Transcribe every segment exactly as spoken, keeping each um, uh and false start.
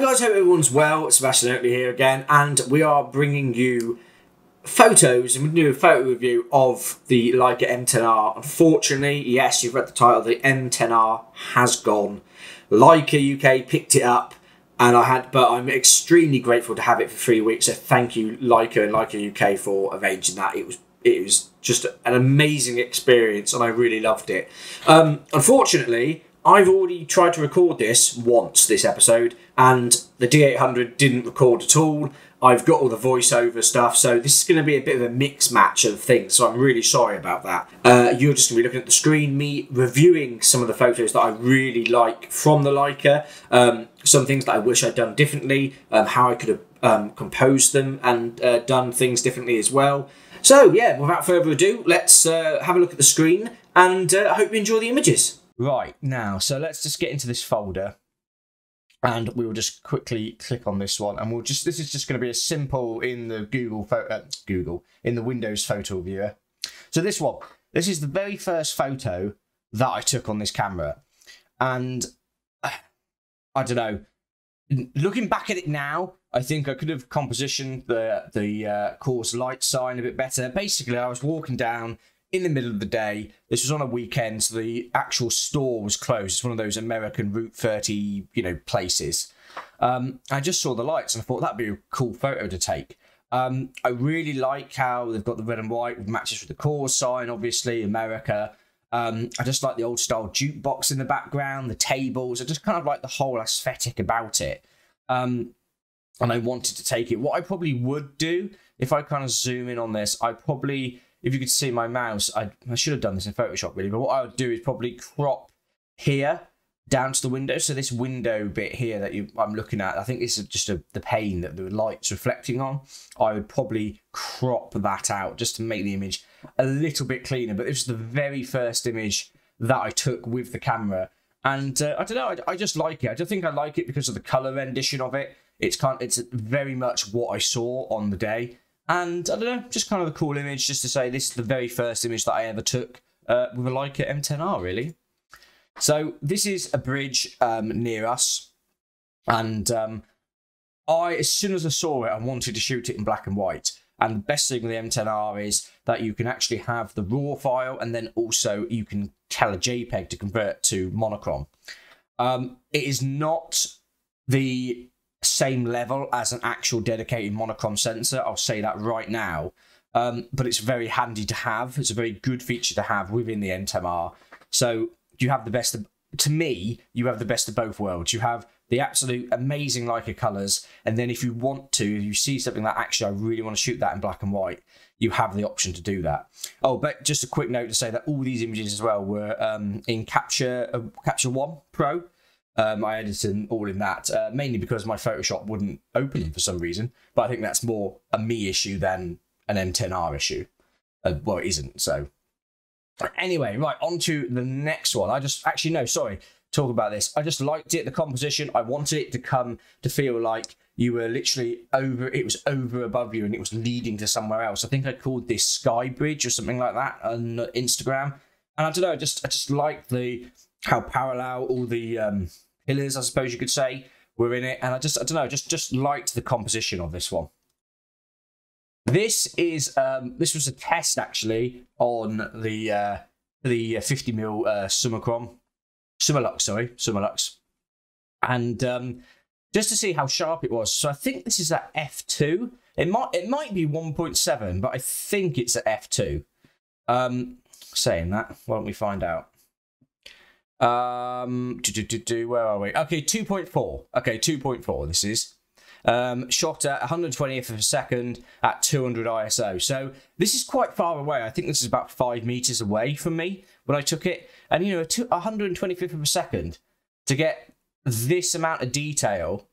Hey guys, hope everyone's well. Sebastian Oakley here again, and we are bringing you photos, and we're doing a photo review of the Leica M ten R. Unfortunately, yes, you've read the title, the M ten R has gone. Leica U K picked it up, and I had, but I'm extremely grateful to have it for three weeks. So thank you, Leica and Leica U K, for arranging that. It was, it was just an amazing experience, and I really loved it. Um, unfortunately, I've already tried to record this once, this episode, and the D eight hundred didn't record at all. I've got all the voiceover stuff, so this is going to be a bit of a mix match of things, so I'm really sorry about that. Uh, you're just going to be looking at the screen, me reviewing some of the photos that I really like from the Leica, um, some things that I wish I'd done differently, um, how I could have um, composed them and uh, done things differently as well. So yeah, without further ado, let's uh, have a look at the screen, and uh, I hope you enjoy the images. Right, now, so let's just get into this folder, and we will just quickly click on this one, and we'll just, this is just going to be a simple in the Google, uh, Google, in the Windows photo viewer. So this one, this is the very first photo that I took on this camera, and uh, I don't know, looking back at it now, I think I could have compositioned the, the uh, course light sign a bit better. Basically, I was walking down in the middle of the day. This was on a weekend, so the actual store was closed. It's one of those American Route thirty, you know, places. Um, I just saw the lights and I thought that'd be a cool photo to take. Um, I really like how they've got the red and white, with matches with the cause sign, obviously, America. Um, I just like the old style jukebox in the background, the tables. I just kind of like the whole aesthetic about it. Um, and I wanted to take it. What I probably would do, if I kind of zoom in on this, I probably... if you could see my mouse, I, I should have done this in Photoshop really, but what I would do is probably crop here down to the window. So this window bit here that you, I'm looking at, I think this is just a, the pane that the light's reflecting on. I would probably crop that out just to make the image a little bit cleaner. But this is the very first image that I took with the camera. And uh, I don't know, I, I just like it. I don't think I like it because of the color rendition of it. It's, kind, it's very much what I saw on the day. And I don't know, just kind of a cool image just to say this is the very first image that I ever took uh, with a Leica M ten R, really. So this is a bridge um, near us. And um, I, as soon as I saw it, I wanted to shoot it in black and white. And the best thing with the M ten R is that you can actually have the RAW file, and then also you can tell a JPEG to convert to monochrome. Um, it is not the same level as an actual dedicated monochrome sensor, I'll say that right now, um, but it's very handy to have. It's a very good feature to have within the M ten R. So you have the best of, to me, you have the best of both worlds. You have the absolute amazing Leica colours, and then if you want to, if you see something that actually I really want to shoot that in black and white, you have the option to do that. Oh, but just a quick note to say that all these images as well were um, in Capture uh, Capture One Pro. Um, I edited them all in that, uh, mainly because my Photoshop wouldn't open them for some reason. But I think that's more a me issue than an M ten R issue. Uh, well, it isn't, so. But anyway, right, on to the next one. I just, actually, no, sorry, talk about this. I just liked it, the composition. I wanted it to come to feel like you were literally over, it was over above you and it was leading to somewhere else. I think I called this Sky Bridge or something like that on Instagram. And I don't know, I just, I just liked the... how parallel all the um, pillars, I suppose you could say, were in it. And I just, I don't know, just, just liked the composition of this one. This is, um, this was a test actually on the uh, the fifty mil uh, Summicron, Summilux, sorry, Summilux. And um, just to see how sharp it was. So I think this is at F two. It might, it might be one point seven, but I think it's at F two. Um, saying that, why don't we find out? Um, do, do, do, do, where are we? Okay, two point four. Okay, two point four this is. Um, shot at one hundred twentieth of a second at two hundred I S O. So this is quite far away. I think this is about five meters away from me when I took it. And, you know, one hundred twenty-fifth of a second to get this amount of detail,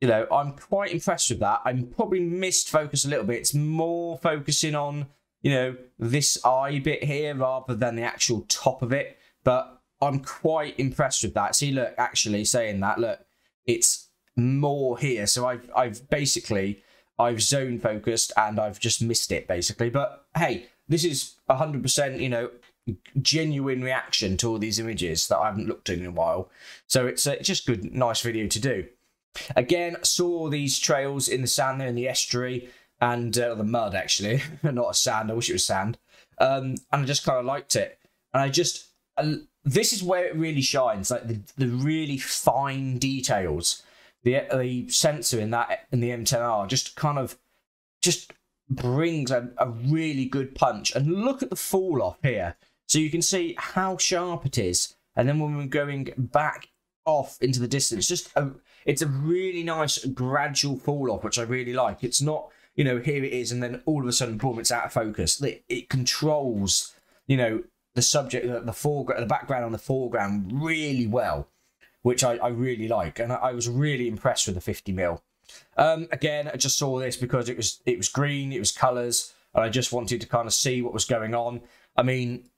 you know, I'm quite impressed with that. I'm probably missed focus a little bit. It's more focusing on, you know, this eye bit here rather than the actual top of it. But I'm quite impressed with that. See, look, actually saying that, look, it's more here. So I've, I've basically, I've zone focused and I've just missed it basically. But hey, this is one hundred percent, you know, genuine reaction to all these images that I haven't looked at in a while. So it's, a, it's just good, nice video to do. Again, saw these trails in the sand there in the estuary and uh, the mud actually, not a sand. I wish it was sand. Um, and I just kind of liked it. And I just, uh, this is where it really shines, like the, the really fine details. The, the sensor in that in the M ten R just kind of just brings a, a really good punch. And look at the fall off here. So you can see how sharp it is. And then when we're going back off into the distance, just a, it's a really nice gradual fall off, which I really like. It's not, you know, here it is and then all of a sudden, boom, it's out of focus. It, it controls, you know, the subject, the, the foreground, the background on the foreground really well, which I, I really like. And I, I was really impressed with the fifty mil. Um, again, I just saw this because it was it was green, it was colours, and I just wanted to kind of see what was going on. I mean,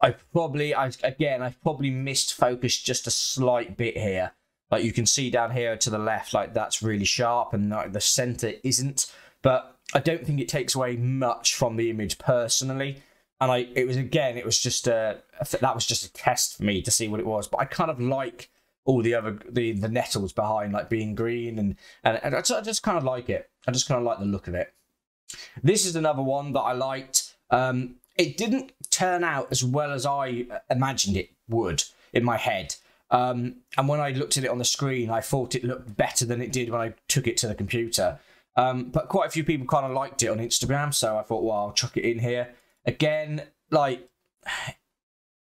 I probably, I again, I've probably missed focus just a slight bit here. Like you can see down here to the left, like that's really sharp and like the centre isn't. But I don't think it takes away much from the image personally. And I, it was again, it was just a, that was just a test for me to see what it was. But I kind of like all the other, the, the nettles behind, like being green, and, and, and I, just, I just kind of like it. I just kind of like the look of it. This is another one that I liked. Um, it didn't turn out as well as I imagined it would in my head. Um, and when I looked at it on the screen, I thought it looked better than it did when I took it to the computer. Um, but quite a few people kind of liked it on Instagram. So I thought, well, I'll chuck it in here. Again, like,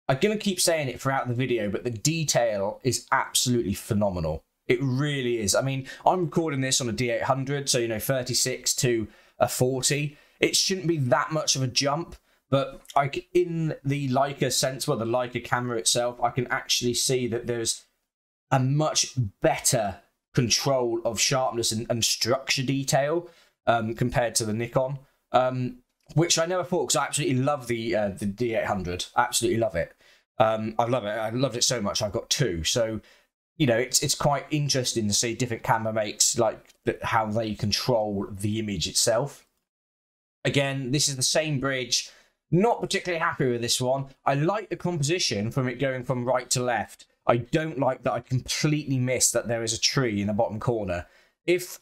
I'm going to keep saying it throughout the video, but the detail is absolutely phenomenal. It really is. I mean, I'm recording this on a D eight hundred, so, you know, thirty-six to a forty. It shouldn't be that much of a jump, but I, in the Leica sense, well, the Leica camera itself, I can actually see that there's a much better control of sharpness and, and structure detail um, compared to the Nikon. Um, Which I never thought, because I absolutely love the uh, the D eight hundred. Absolutely love it. Um, I love it. I loved it so much. I've got two. So, you know, it's it's quite interesting to see different camera makes, like how they control the image itself. Again, this is the same bridge. Not particularly happy with this one. I like the composition from it going from right to left. I don't like that I completely missed that there is a tree in the bottom corner. If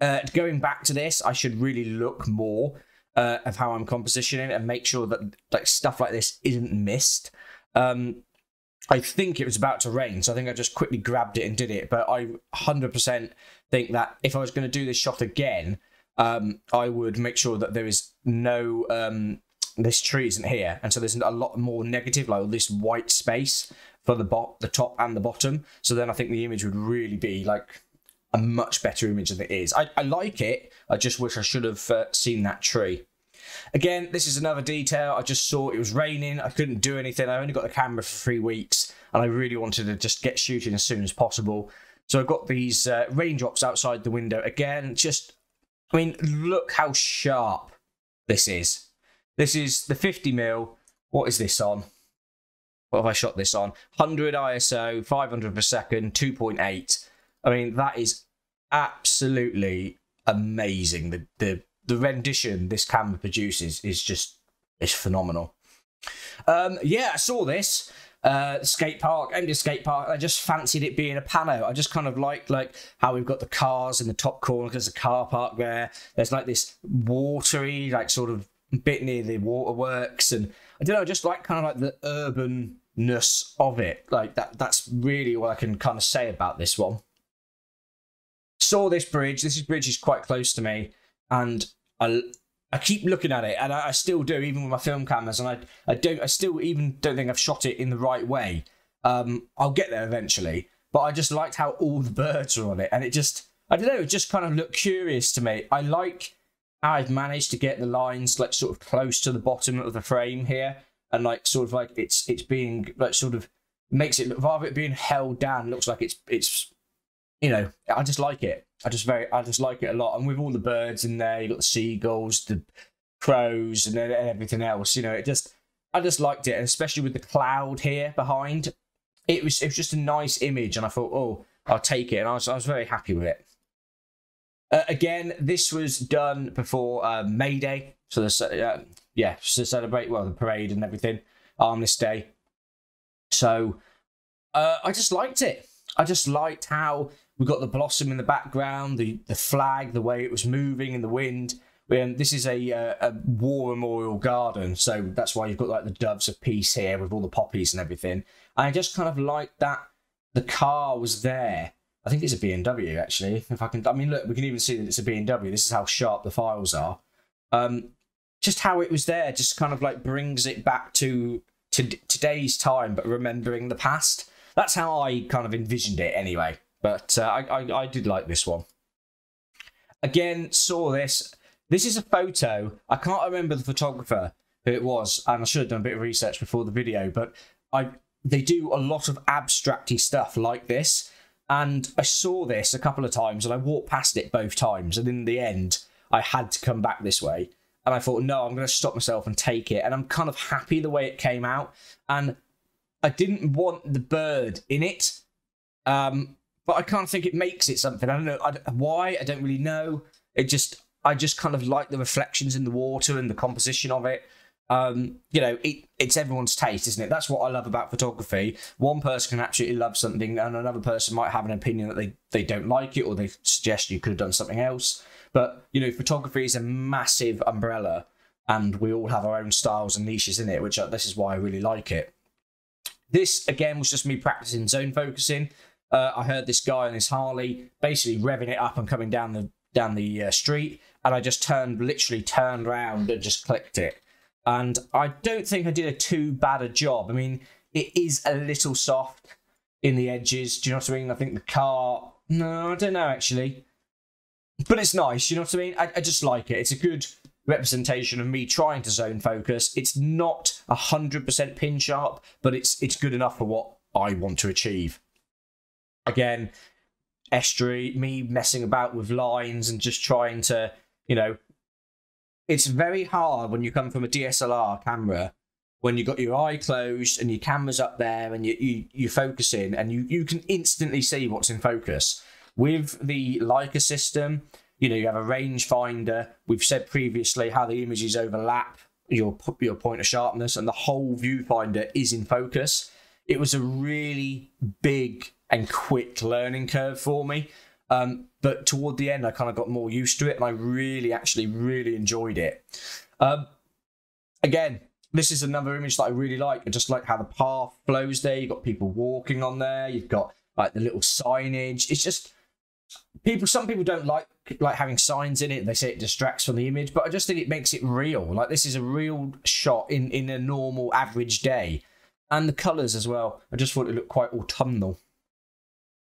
uh, going back to this, I should really look more Uh, of how I'm compositioning and make sure that like stuff like this isn't missed. Um, I think it was about to rain, so I think I just quickly grabbed it and did it. But I one hundred percent think that if I was going to do this shot again, um, I would make sure that there is no, um, this tree isn't here. And so there's a lot more negative, like this white space for the, bot the top and the bottom. So then I think the image would really be like a much better image than it is. I, I like it. I just wish I should have uh, seen that tree. Again, this is another detail. I just saw it was raining. I couldn't do anything. I only got the camera for three weeks and I really wanted to just get shooting as soon as possible. So I've got these uh, raindrops outside the window. Again, just, I mean, look how sharp this is. This is the fifty mil. What is this on? What have I shot this on? one hundred I S O, five hundred per second, two point eight. I mean, that is absolutely amazing. The, the, the rendition this camera produces is just, it's phenomenal. Um, yeah, I saw this uh, skate park, empty skate park. And I just fancied it being a pano. I just kind of liked like how we've got the cars in the top corner. There's a car park there. There's like this watery, like sort of bit near the waterworks. And I don't know, I just like kind of like the urbanness of it. Like that, that's really what I can kind of say about this one. Saw this bridge. This bridge is quite close to me, and I, I keep looking at it, and I, I still do, even with my film cameras, and I, I don't, I still even don't think I've shot it in the right way. Um, I'll get there eventually, but I just liked how all the birds are on it, and it just, I don't know, it just kind of looked curious to me. I like how I've managed to get the lines like sort of close to the bottom of the frame here, and like sort of like it's it's being like sort of makes it look, rather it being held down, looks like it's it's. You know, I just like it. I just very, I just like it a lot. And with all the birds in there, you got the seagulls, the crows, and everything else. You know, it just, I just liked it, and especially with the cloud here behind, it was, it was just a nice image. And I thought, oh, I'll take it, and I was, I was very happy with it. Uh, again, this was done before uh, May Day, so the uh, yeah, to celebrate well the parade and everything, Armistice Day. So uh, I just liked it. I just liked how We've got the blossom in the background, the, the flag, the way it was moving in the wind. Um, this is a, a, a war memorial garden, so that's why you've got like the doves of peace here with all the poppies and everything. And I just kind of like that the car was there. I think it's a B M W actually. If I can, I mean, look, we can even see that it's a B M W. This is how sharp the files are. Um, just how it was there, just kind of like brings it back to, to today's time, but remembering the past. That's how I kind of envisioned it anyway. But uh, I, I, I did like this one. Again, saw this. This is a photo. I can't remember the photographer who it was, and I should have done a bit of research before the video, but I they do a lot of abstracty stuff like this. And I saw this a couple of times, and I walked past it both times. And in the end, I had to come back this way. And I thought, no, I'm going to stop myself and take it. And I'm kind of happy the way it came out. And I didn't want the bird in it. Um, but I kind of think it makes it something. I don't know I don't, why. I don't really know. It just... I just kind of like the reflections in the water and the composition of it. Um, you know, it, it's everyone's taste, isn't it? That's what I love about photography. One person can absolutely love something and another person might have an opinion that they, they don't like it, or they suggest you could have done something else. But, you know, photography is a massive umbrella and we all have our own styles and niches in it, which are, this is why I really like it. This, again, was just me practicing zone focusing. Uh, I heard this guy on his Harley basically revving it up and coming down the down the uh, street, and I just turned, literally turned around and just clicked it. And I don't think I did a too bad a job. I mean, it is a little soft in the edges. Do you know what I mean? I think the car, no, I don't know actually. But it's nice, you know what I mean? I, I just like it. It's a good representation of me trying to zone focus. It's not one hundred percent pin sharp, but it's, it's good enough for what I want to achieve. Again, estuary, me messing about with lines and just trying to, you know, it's very hard when you come from a D S L R camera, when you've got your eye closed and your camera's up there and you, you, you're focusing and you, you can instantly see what's in focus. With the Leica system, you know, you have a rangefinder. We've said previously how the images overlap your, your point of sharpness and the whole viewfinder is in focus. It was a really big and quick learning curve for me. Um, but toward the end, I kind of got more used to it and I really, actually really enjoyed it. Um, again, this is another image that I really like. I just like how the path flows there. You've got people walking on there. You've got like the little signage. It's just people, some people don't like, like having signs in it. They say it distracts from the image, but I just think it makes it real. Like this is a real shot in, in a normal average day. And the colors as well. I just thought it looked quite autumnal.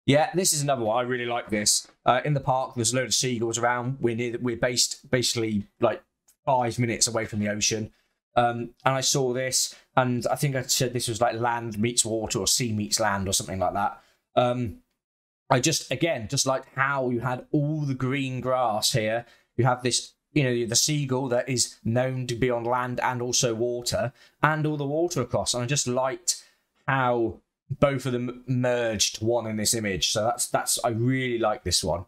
Yeah, this is another one. I really like this. Uh, in the park, there's a load of seagulls around. We're near, we're based basically like five minutes away from the ocean. Um, and I saw this, and I think I said this was like land meets water or sea meets land or something like that. Um, I just, again, just like how you had all the green grass here. You have this, you know, the seagull that is known to be on land and also water, and all the water across. And I just liked how both of them merged one in this image. So that's that's I really like this one.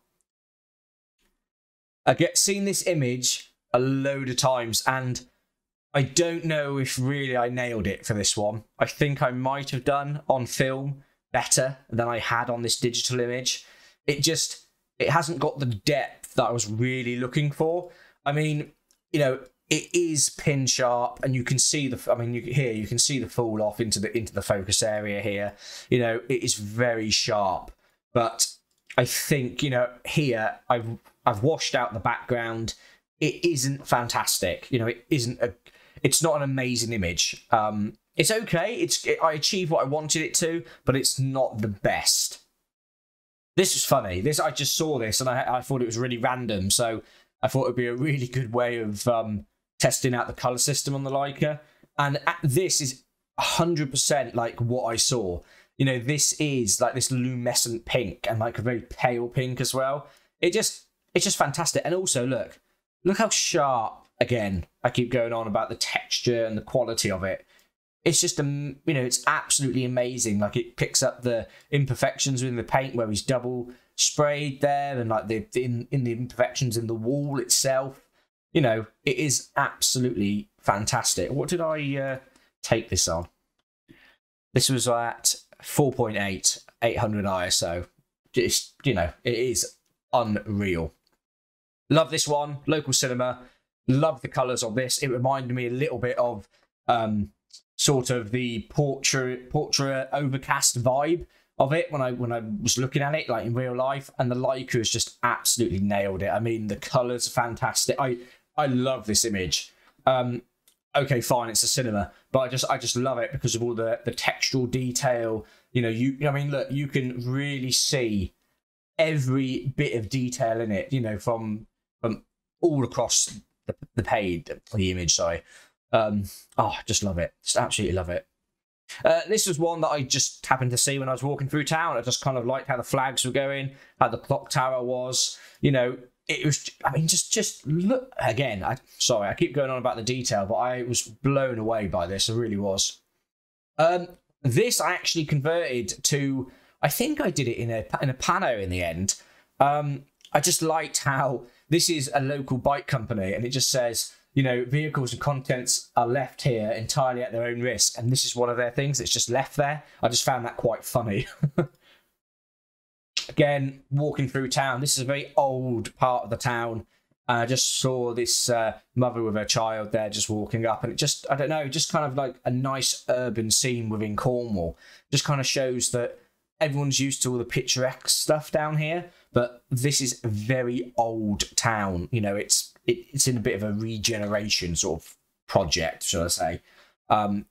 I get seen this image a load of times and I don't know if really I nailed it for this one. I think I might have done on film better than I had on this digital image. It just it hasn't got the depth that I was really looking for. I mean, you know, it is pin sharp, and you can see the. I mean, you, here you can see the fall off into the into the focus area here. You know, it is very sharp, but I think, you know, here I've I've washed out the background. It isn't fantastic. You know, it isn't a. It's not an amazing image. Um, it's okay. It's it, I achieved what I wanted it to, but it's not the best. This was funny. This I just saw this and I I thought it was really random. So I thought it'd be a really good way of. Um, testing out the color system on the Leica, and this is one hundred percent like what I saw. You know, this is like this luminescent pink and like a very pale pink as well. It just, it's just fantastic. And also look, look how sharp, again, I keep going on about the texture and the quality of it. It's just, um, you know, it's absolutely amazing. Like it picks up the imperfections within the paint where he's double sprayed there and like the, in, in the imperfections in the wall itself. You know, it is absolutely fantastic. What did I uh, take this on? This was at four point eight, eight hundred I S O. It's, you know, it is unreal. Love this one, local cinema. Love the colours of this. It reminded me a little bit of um, sort of the portrait, portrait overcast vibe of it when I when I was looking at it, like in real life. And the Leica has just absolutely nailed it. I mean, the colours are fantastic. I I love this image. Um, okay, fine, it's a cinema, but I just I just love it because of all the the textural detail. You know, you I mean, look, you can really see every bit of detail in it. You know, from from all across The, the page, the image, sorry. Um, oh, just love it. Just absolutely love it. Uh, this was one that I just happened to see when I was walking through town. I just kind of liked how the flags were going, how the clock tower was. You know, it was, I mean, just, just look. Again, I, sorry, I keep going on about the detail, but I was blown away by this. I really was. Um, this I actually converted to, I think I did it in a, in a pano in the end. Um, I just liked how this is a local bike company, and it just says, you know, vehicles and contents are left here entirely at their own risk. And this is one of their things that's just left there. I just found that quite funny. Again, walking through town. This is a very old part of the town. And I just saw this uh, mother with her child there just walking up. And it just, I don't know, just kind of like a nice urban scene within Cornwall. Just kind of shows that everyone's used to all the picturesque stuff down here. But this is a very old town. You know, it's it, it's in a bit of a regeneration sort of project, shall I say. Um,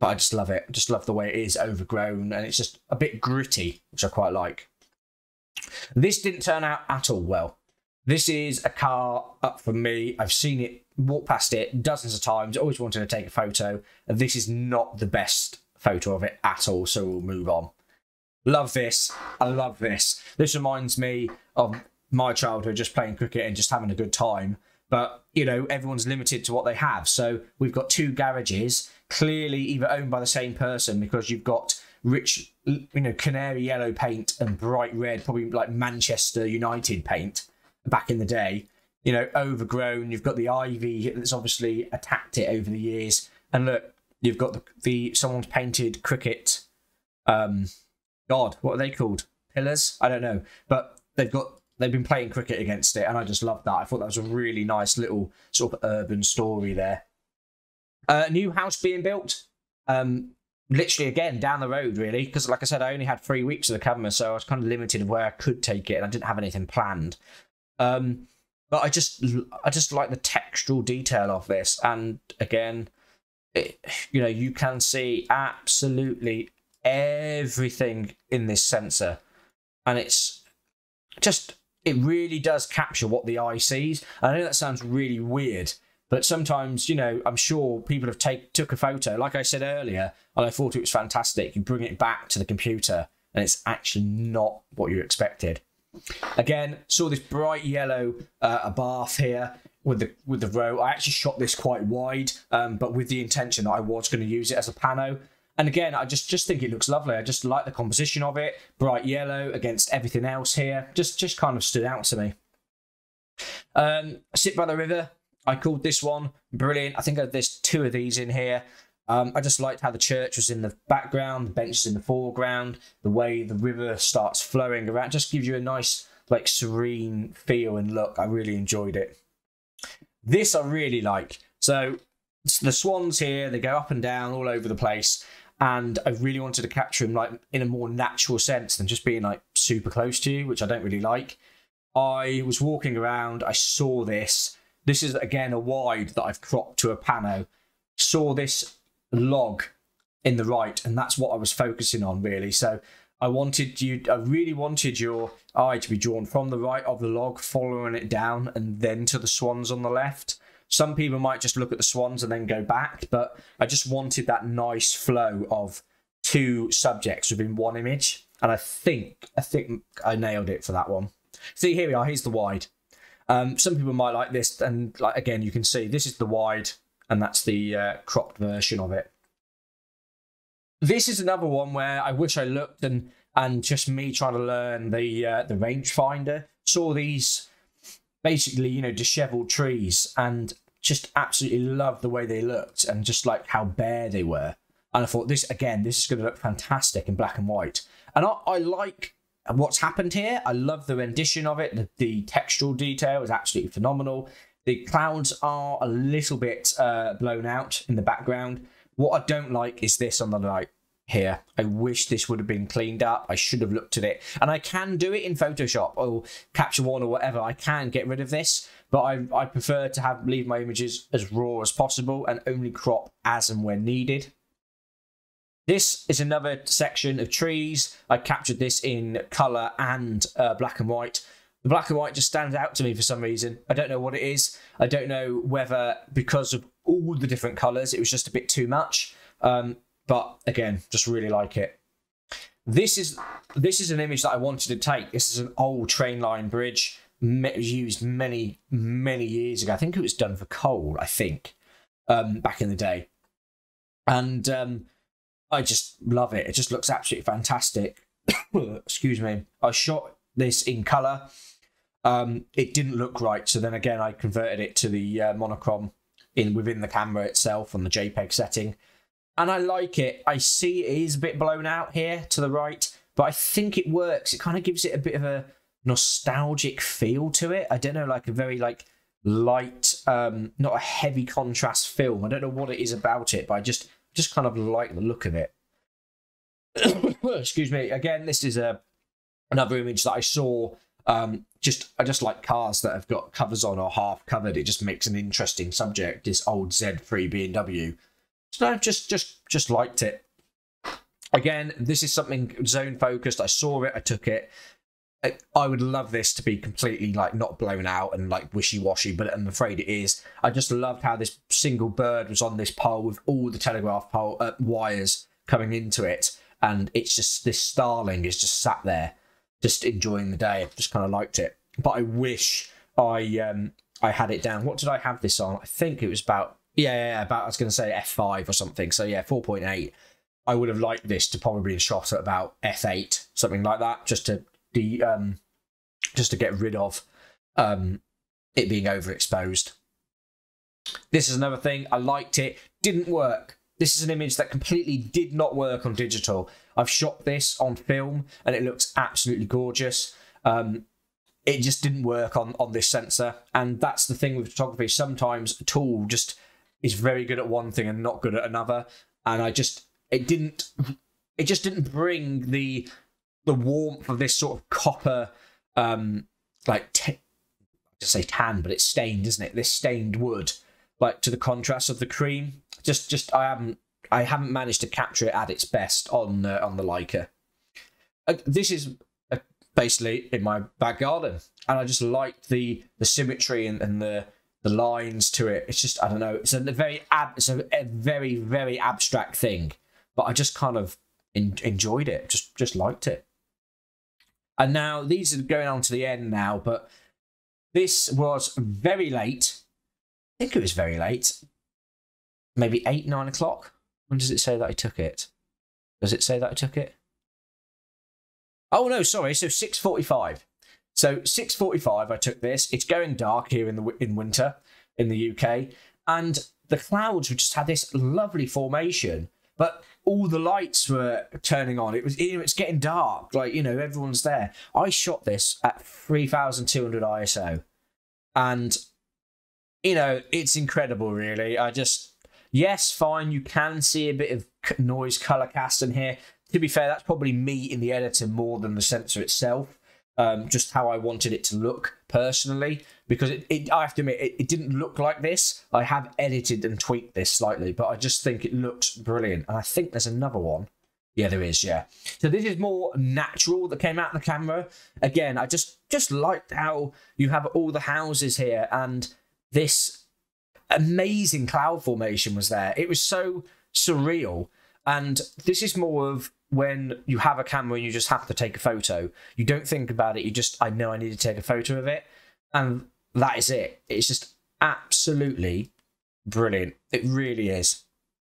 but I just love it. I just love the way it is overgrown. And it's just a bit gritty, which I quite like. This didn't turn out at all well. This is a car up for me. I've seen it, walked past it dozens of times. I always wanted to take a photo. And this is not the best photo of it at all. So we'll move on. Love this. I love this. This reminds me of my childhood, just playing cricket and just having a good time. But, you know, everyone's limited to what they have. So we've got two garages, clearly either owned by the same person, because you've got rich, you know, canary yellow paint and bright red, probably like Manchester United paint back in the day. You know, overgrown. You've got the ivy that's obviously attacked it over the years. And look, you've got the, the someone's painted cricket... Um, God, what are they called? Pillars? I don't know. But they've got they've been playing cricket against it, and I just love that. I thought that was a really nice little sort of urban story there. Uh, new house being built. Um, literally, again, down the road, really. Because, like I said, I only had three weeks of the camera, so I was kind of limited where I could take it, and I didn't have anything planned. Um, but I just, I just like the textural detail of this. And, again, it, you know, you can see absolutely everything in this sensor, and it's just it really does capture what the eye sees. I know that sounds really weird, but sometimes, you know, I'm sure people have take took a photo, like I said earlier, and I thought it was fantastic. You bring it back to the computer and it's actually not what you expected. Again, saw this bright yellow uh, a bath here with the with the row. I actually shot this quite wide, um, but with the intention that I was going to use it as a pano. And again, I just, just think it looks lovely. I just like the composition of it. Bright yellow against everything else here. Just just kind of stood out to me. Um, Sit by the River. I called this one brilliant. I think there's two of these in here. Um, I just liked how the church was in the background, the benches in the foreground, the way the river starts flowing around. It just gives you a nice, like, serene feel and look. I really enjoyed it. This I really like. So the swans here, they go up and down all over the place. And I really wanted to capture him like in a more natural sense than just being like super close to you, which I don't really like. I was walking around. I saw this. This is, again, a wide that I've cropped to a pano. Saw this log in the right, and that's what I was focusing on, really. So I wanted you, I really wanted your eye to be drawn from the right of the log, following it down, and then to the swans on the left. Some people might just look at the swans and then go back, but I just wanted that nice flow of two subjects within one image. And I think I think I nailed it for that one. See, here we are. Here's the wide. Um, some people might like this. And like again, you can see this is the wide, and that's the uh, cropped version of it. This is another one where I wish I looked and, and just me trying to learn the, uh, the rangefinder. Saw these... basically, you know, disheveled trees, and just absolutely loved the way they looked and just like how bare they were. And I thought, this again, this is going to look fantastic in black and white. And I, I like And what's happened here, I love the rendition of it. The, the textural detail is absolutely phenomenal. The clouds are a little bit uh, blown out in the background. What I don't like is this on the light here. I wish this would have been cleaned up. I should have looked at it. And I can do it in Photoshop or Capture One or whatever. I can get rid of this, but I, I prefer to have leave my images as raw as possible and only crop as and when needed. This is another section of trees. I captured this in color and uh, black and white. The black and white just stands out to me for some reason. I don't know what it is. I don't know whether because of all the different colors, it was just a bit too much. Um, but again, just really like it. This is, this is an image that I wanted to take. This is an old train line bridge used many, many years ago. I think it was done for coal, I think, um, back in the day. And um, I just love it. It just looks absolutely fantastic. Excuse me. I shot this in color. Um, it didn't look right. So then again, I converted it to the uh, monochrome in within the camera itself on the JPEG setting. And I like it. I see it is a bit blown out here to the right, but I think it works. It kind of gives it a bit of a nostalgic feel to it. I don't know, like a very like light, um, not a heavy contrast film. I don't know what it is about it, but I just, just kind of like the look of it. Excuse me. Again, this is a another image that I saw. Um, just I just like cars that have got covers on or half covered. It just makes an interesting subject. This old Z three B M W. So I just just just liked it. Again, this is something zone focused. I saw it. I took it. I, I would love this to be completely like not blown out and like wishy-washy, but I'm afraid it is. I just loved how this single bird was on this pole with all the telegraph pole uh, wires coming into it, and it's just this starling is just sat there. Just enjoying the day. I just kind of liked it, but I wish I um, I had it down. What did I have this on? I think it was about yeah, yeah, yeah about I was going to say F five or something. So yeah, four point eight. I would have liked this to probably have shot at about F eight, something like that, just to de um, just to get rid of um, it being overexposed. This is another thing I liked. It didn't work. This is an image that completely did not work on digital. I've shot this on film and it looks absolutely gorgeous. Um, it just didn't work on, on this sensor. And that's the thing with photography. Sometimes a tool just is very good at one thing and not good at another. And I just, it didn't, it just didn't bring the, the warmth of this sort of copper, um, like, I just say tan, but it's stained, isn't it? This stained wood, like to the contrast of the cream. Just, just I haven't, I haven't managed to capture it at its best on uh, on the Leica. Uh, this is uh, basically in my back garden, and I just like the the symmetry and, and the the lines to it. It's just I don't know. It's a very ab, it's a, a very very abstract thing, but I just kind of in, enjoyed it. Just just liked it. And now these are going on to the end now, but this was very late. I think it was very late. Maybe eight, nine o'clock. When does it say that I took it? Does it say that I took it? Oh no, sorry. So six forty-five. So six forty-five. I took this. It's going dark here in the in winter in the U K, and the clouds we just had this lovely formation, but all the lights were turning on. It was you know, it's getting dark. Like you know, everyone's there. I shot this at three thousand two hundred I S O, and you know it's incredible. Really, I just. Yes, fine, you can see a bit of noise color cast in here. To be fair, that's probably me in the editor more than the sensor itself, um, just how I wanted it to look personally, because it, it, I have to admit, it, it didn't look like this. I have edited and tweaked this slightly, but I just think it looks brilliant. And I think there's another one. Yeah, there is, yeah. So this is more natural that came out of the camera. Again, I just, just liked how you have all the houses here and this... amazing cloud formation was there. It was so surreal. And this is more of when you have a camera and you just have to take a photo. You don't think about it. You just, I know I need to take a photo of it. And that is it. It's just absolutely brilliant. It really is.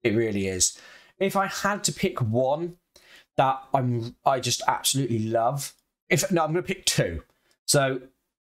It really is. If I had to pick one that I'm, I just absolutely love. If no, I'm going to pick two. So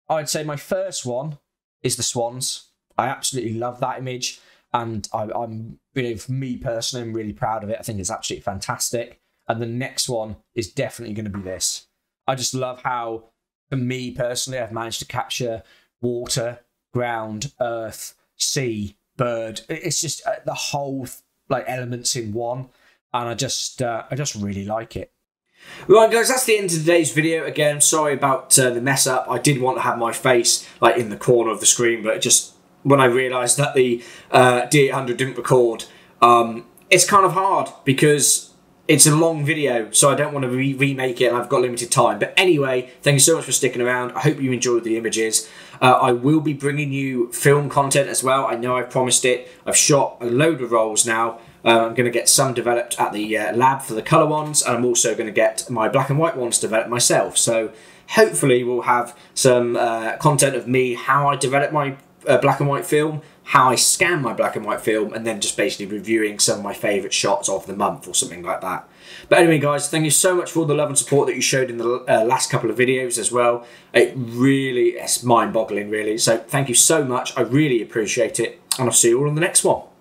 I'd say my first one is the swans. I absolutely love that image, and I, I'm, you know, for me personally, I'm really proud of it. I think it's absolutely fantastic. And the next one is definitely going to be this. I just love how, for me personally, I've managed to capture water, ground, earth, sea, bird. It's just uh, the whole like elements in one, and I just uh, I just really like it. Right guys, that's the end of today's video. Again, sorry about uh, the mess up. I did want to have my face like in the corner of the screen, but just when I realised that the uh, D eight hundred didn't record, um, it's kind of hard because it's a long video, so I don't want to re remake it and I've got limited time. But anyway, thank you so much for sticking around. I hope you enjoyed the images. Uh, I will be bringing you film content as well. I know I promised it. I've shot a load of rolls now. Uh, I'm going to get some developed at the uh, lab for the colour ones, and I'm also going to get my black and white ones developed myself. So hopefully we'll have some uh, content of me, how I develop my uh, black and white film, how I scan my black and white film, and then just basically reviewing some of my favourite shots of the month or something like that. But anyway guys, thank you so much for all the love and support that you showed in the uh, last couple of videos as well. It really is mind-boggling really. So thank you so much. I really appreciate it, and I'll see you all on the next one.